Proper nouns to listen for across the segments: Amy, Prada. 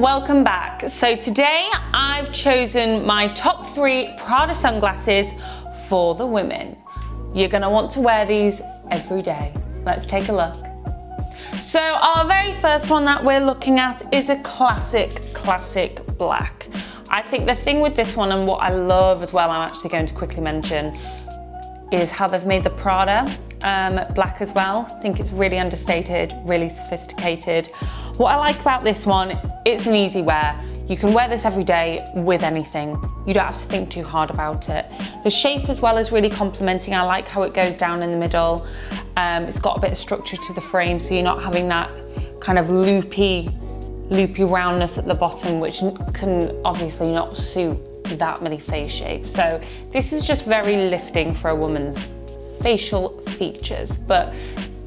welcome back. So today I've chosen my top 3 Prada sunglasses for the women. You're gonna want to wear these every day. Let's take a look. So our very first one that we're looking at is a classic black. I think the thing with this one, and what I love as well, I'm actually going to quickly mention, is how they've made the Prada black as well. I think it's really understated, really sophisticated. What I like about this one, it's an easy wear. You can wear this every day with anything. You don't have to think too hard about it. The shape as well is really complimenting. I like how it goes down in the middle. It's got a bit of structure to the frame, so you're not having that kind of loopy roundness at the bottom, which can obviously not suit that many face shapes. So this is just very lifting for a woman's facial features, but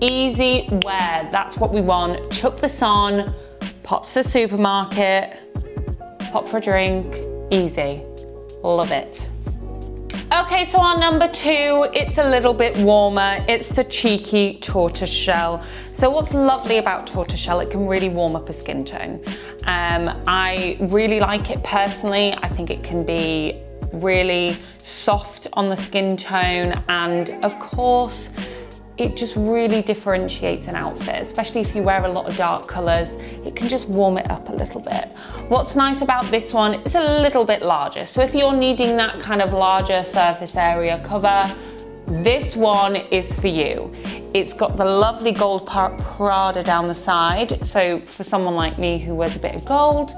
easy wear, that's what we want. Chuck this on, pop to the supermarket, pop for a drink, easy. Love it. Okay, so our number 2, it's a little bit warmer. It's the cheeky tortoiseshell. So what's lovely about tortoiseshell, it can really warm up a skin tone. I really like it personally. I think it can be really soft on the skin tone, and of course, it just really differentiates an outfit, especially if you wear a lot of dark colours. It can just warm it up a little bit. What's nice about this one, it's a little bit larger. So if you're needing that kind of larger surface area cover, this one is for you. It's got the lovely gold Prada down the side. So for someone like me who wears a bit of gold,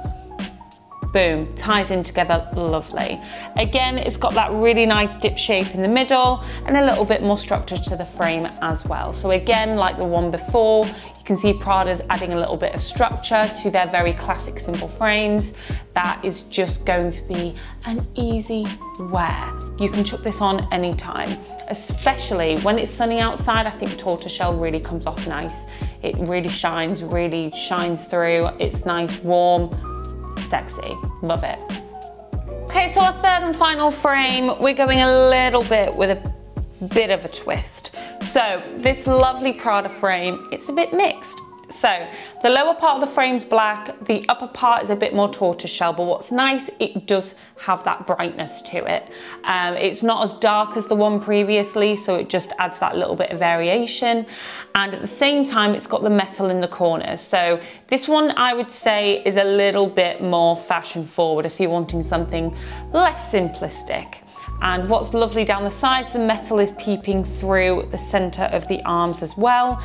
boom, ties in together, lovely. Again, it's got that really nice dip shape in the middle and a little bit more structure to the frame as well. So again, like the one before, you can see Prada's adding a little bit of structure to their very classic simple frames. That is just going to be an easy wear. You can chuck this on anytime, especially when it's sunny outside. I think tortoiseshell really comes off nice. It really shines through. It's nice, warm, sexy, love it. Okay, so our third and final frame, we're going a little bit with a bit of a twist. So this lovely Prada frame, it's a bit mixed. So the lower part of the frame's black, the upper part is a bit more tortoiseshell, but what's nice, it does have that brightness to it. It's not as dark as the one previously, so it just adds that little bit of variation. And at the same time, it's got the metal in the corners. So this one I would say is a little bit more fashion forward if you're wanting something less simplistic. And what's lovely down the sides, the metal is peeping through the center of the arms as well.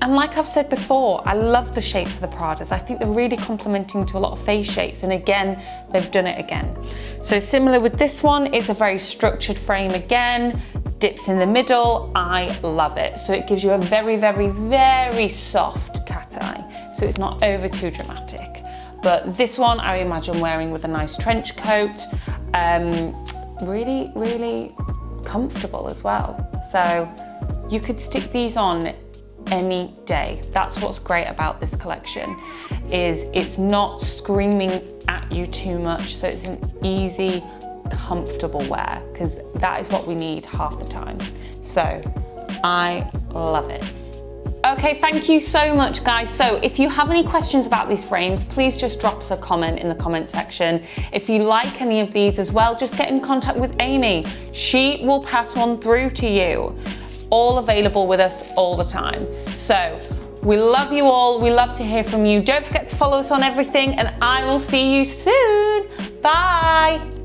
And like I've said before, I love the shapes of the Pradas. I think they're really complementing to a lot of face shapes. And again, they've done it again. So similar with this one, it's a very structured frame again, dips in the middle. I love it. So it gives you a very soft cat eye. So it's not over too dramatic. But this one I imagine wearing with a nice trench coat. Really comfortable as well. So you could stick these on any day. That's what's great about this collection, is it's not screaming at you too much, so it's an easy, comfortable wear, because that is what we need half the time. So I love it. Okay, thank you so much, guys. So if you have any questions about these frames, please just drop us a comment in the comment section. If you like any of these as well, just get in contact with Amy. She will pass one through to you. All available with us all the time. So we love you all. We love to hear from you. Don't forget to follow us on everything, and I will see you soon. Bye.